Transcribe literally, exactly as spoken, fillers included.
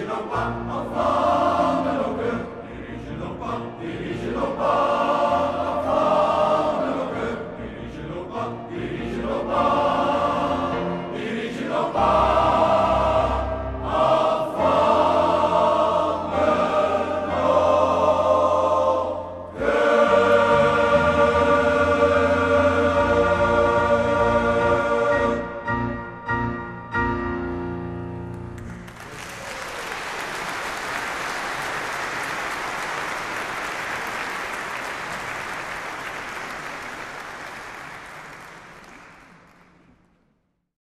dirige-nous pas, enfant malheureux, dirige-nous pas, dirige-nous pas.